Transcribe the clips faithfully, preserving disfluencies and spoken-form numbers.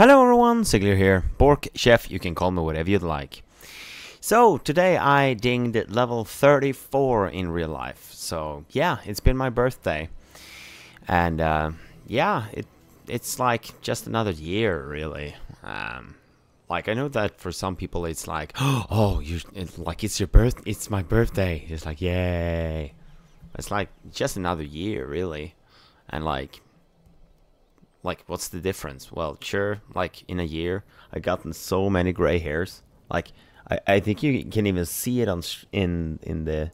Hello everyone, Ziggler here, Bork Chef, you can call me whatever you'd like. So, today I dinged at level thirty-four in real life. So, yeah, it's been my birthday. And, uh, yeah, it, it's like just another year, really. Um, like, I know that for some people it's like, oh, you it's like, it's your birth, it's my birthday. It's like, yay. It's like, just another year, really. And, like... Like, what's the difference? Well, sure, like, in a year, I've gotten so many gray hairs. Like, I, I think you can even see it on sh in in the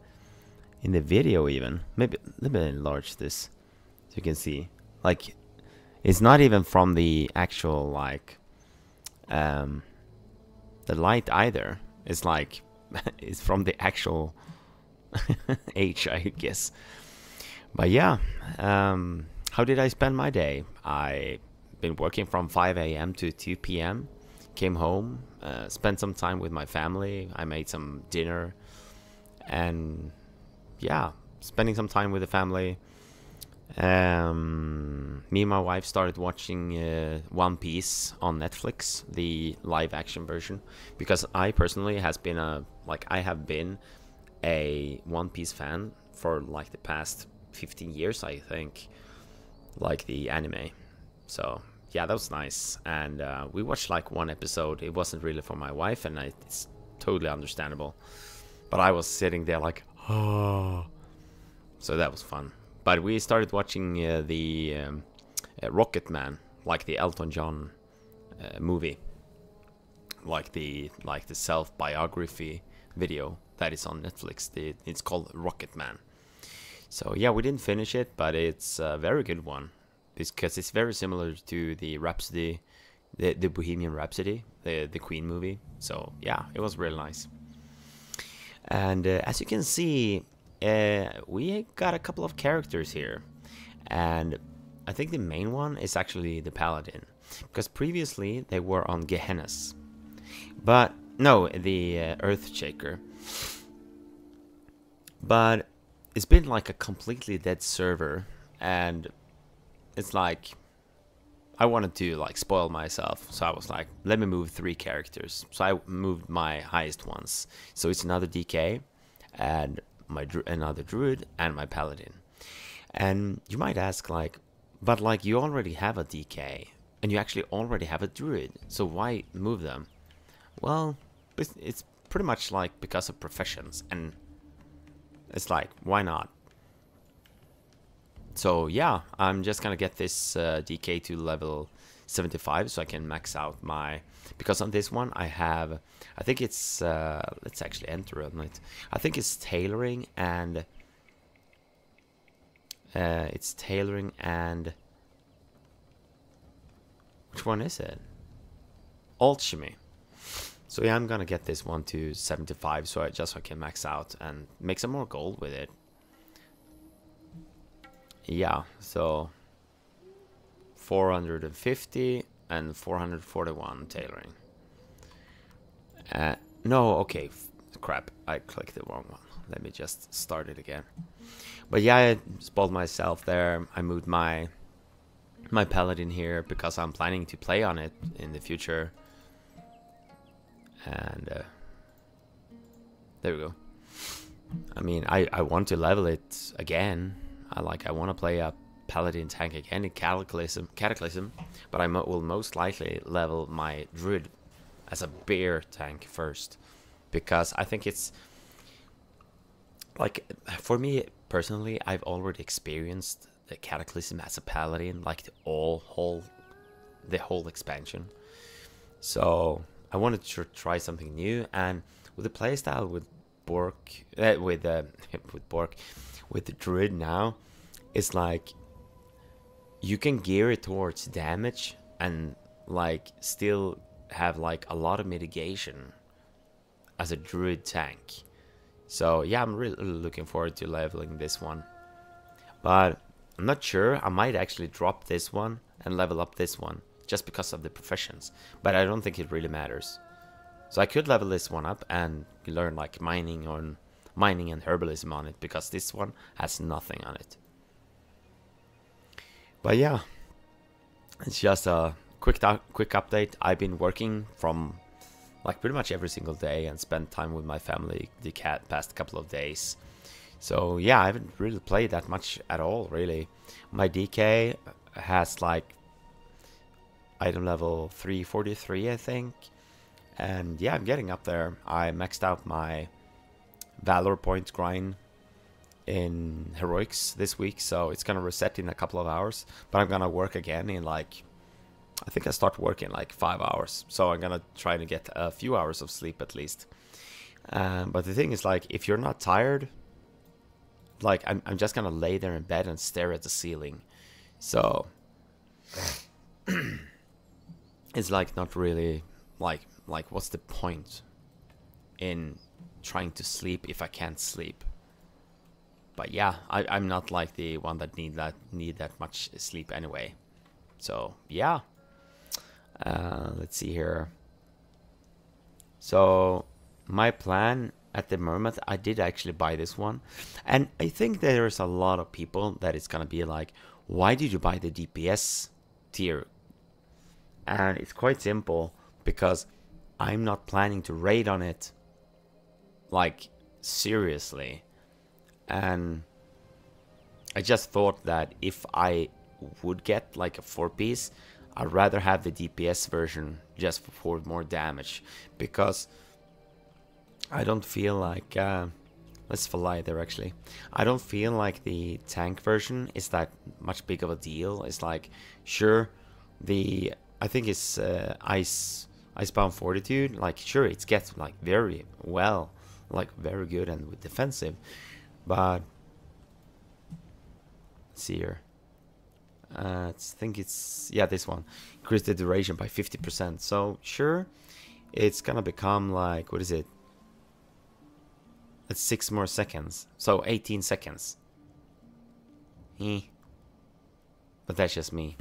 in the video even. Maybe, let me enlarge this so you can see. Like, it's not even from the actual, like, um, the light either. It's like, it's from the actual age, I guess. But yeah, um... how did I spend my day? I've been working from five A M to two P M Came home, uh, spent some time with my family. I made some dinner, and yeah, spending some time with the family. Um, me and my wife started watching uh, One Piece on Netflix, the live-action version, because I personally has been a like I have been a One Piece fan for like the past fifteen years, I think. Like the anime. So yeah, that was nice, and uh, we watched like one episode. It wasn't really for my wife, and I, it's totally understandable, but I was sitting there like, oh, so that was fun. But we started watching uh, the um, uh, Rocketman, like the Elton John uh, movie, like the like the self-biography video that is on Netflix. The, it's called Rocketman. So yeah, we didn't finish it, but it's a very good one. It's because it's very similar to the Rhapsody, the, the Bohemian Rhapsody, the, the Queen movie. So yeah, it was really nice. And uh, as you can see, uh, we got a couple of characters here. And I think the main one is actually the Paladin. Because previously they were on Gehenna's. But, no, the uh, Earthshaker. But... it's been like a completely dead server, and it's like I wanted to like spoil myself, so I was like, let me move three characters. So I moved my highest ones. So it's another D K, and my dru another Druid, and my Paladin. And you might ask like, but like you already have a D K, and you actually already have a Druid, so why move them? Well, it's pretty much like because of professions, and it's like, why not? So yeah, I'm just gonna get this uh, D K to level seventy-five so I can max out my... because on this one I have... I think it's... Uh, let's actually enter on it. I think it's tailoring and... Uh, it's tailoring and... which one is it? Alchemy. So yeah, I'm gonna get this one to seventy-five, so I just so I can max out and make some more gold with it. Yeah, so four hundred fifty and four hundred forty-one tailoring. Uh, no, okay, crap, I clicked the wrong one. Let me just start it again. But yeah, I spoiled myself there. I moved my my Paladin here because I'm planning to play on it in the future. And uh, there we go. I mean, I, I want to level it again. I like I want to play a Paladin tank again in Cataclysm, Cataclysm, but I mo will most likely level my Druid as a bear tank first, because I think it's like for me personally, I've already experienced the Cataclysm as a Paladin, like the all whole the whole expansion. So. I wanted to try something new, and with the playstyle with Bork, uh, with uh, with Bork, with the Druid now, it's like you can gear it towards damage and like still have like a lot of mitigation as a Druid tank. So yeah, I'm really looking forward to leveling this one, but I'm not sure. I might actually drop this one and level up this one. Just because of the professions, but I don't think it really matters. So I could level this one up and learn like mining on mining and herbalism on it, because this one has nothing on it. But yeah, it's just a quick quick update, I've been working from like pretty much every single day and spent time with my family the cat past couple of days. So yeah, I haven't really played that much at all, really. My D K has like item level three forty-three, I think. And yeah, I'm getting up there. I maxed out my Valor point grind in Heroics this week, so it's gonna reset in a couple of hours. But I'm gonna work again in like, I think I start working like five hours. So I'm gonna try to get a few hours of sleep at least. Um, but the thing is, like, if you're not tired, like I'm, I'm just gonna lay there in bed and stare at the ceiling. So it's like not really like like what's the point in trying to sleep if I can't sleep? But yeah, I, I'm not like the one that need that need that much sleep anyway. So yeah, uh, let's see here. So my plan at the moment, I did actually buy this one, and I think there's a lot of people that it's gonna be like, why did you buy the D P S tier? And it's quite simple, because I'm not planning to raid on it, like seriously. And I just thought that if I would get like a four piece, I'd rather have the D P S version just for more damage, because I don't feel like uh, let's fly there actually. I don't feel like the tank version is that much big of a deal. It's like, sure, the I think it's uh, ice Icebound Fortitude, like sure it gets like very well, like very good and defensive, but let's see here. Uh, I think it's, yeah, this one increased the duration by fifty percent. So sure, it's gonna become like, what is it? That's six more seconds, so eighteen seconds. Eh. But that's just me.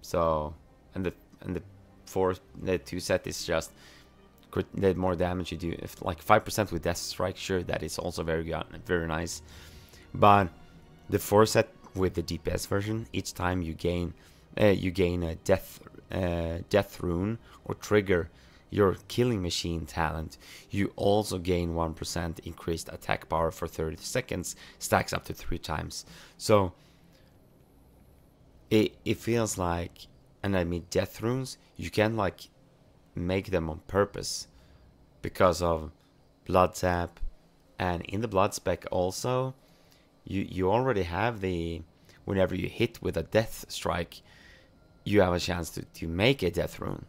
So, and the and the four the two set is just the more damage you do. If like five percent with Death Strike, sure, that is also very good, very nice. But the four set with the D P S version, each time you gain uh, you gain a death uh, death rune or trigger your Killing Machine talent, you also gain one percent increased attack power for thirty seconds, stacks up to three times. So it, it feels like, and I mean death runes, you can like make them on purpose because of Blood Tap, and in the blood spec also, you, you already have the, whenever you hit with a Death Strike, you have a chance to, to make a death rune.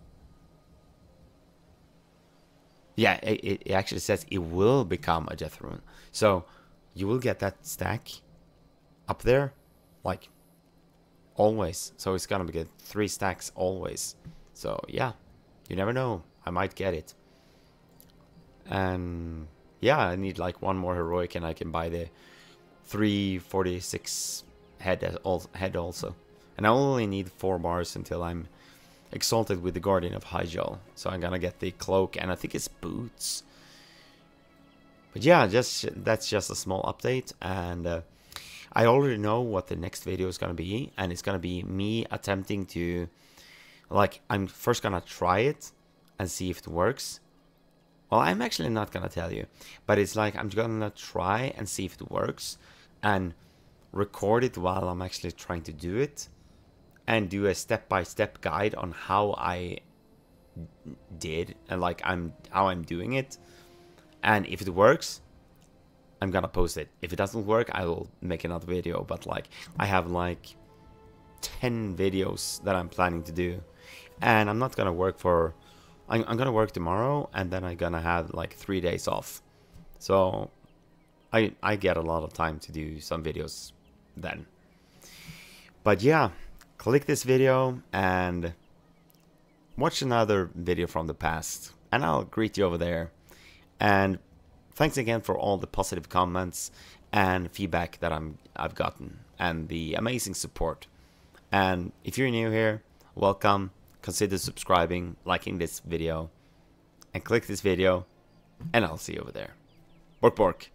Yeah, it, it actually says it will become a death rune. So you will get that stack up there, like always. So it's gonna get three stacks always. So yeah, you never know. I might get it. And yeah, I need like one more heroic, and I can buy the three forty-six head head also. And I only need four bars until I'm exalted with the Guardian of Hyjal, so I'm gonna get the cloak and I think it's boots. But yeah, just that's just a small update, and uh, I already know what the next video is gonna be, and it's gonna be me attempting to, like, I'm first gonna try it and see if it works. Well, I'm actually not gonna tell you, but it's like I'm gonna try and see if it works, and record it while I'm actually trying to do it, and do a step-by-step guide on how I did and like I'm how I'm doing it. And if it works, I'm gonna post it. If it doesn't work, I will make another video. But like I have like ten videos that I'm planning to do, and I'm not gonna work for I'm, I'm gonna work tomorrow, and then I'm gonna have like three days off, so I I get a lot of time to do some videos then. But yeah, click this video and watch another video from the past, and I'll greet you over there. And thanks again for all the positive comments and feedback that I'm, I've gotten, and the amazing support. And if you're new here, welcome. Consider subscribing, liking this video, and click this video, and I'll see you over there. Bork Bork.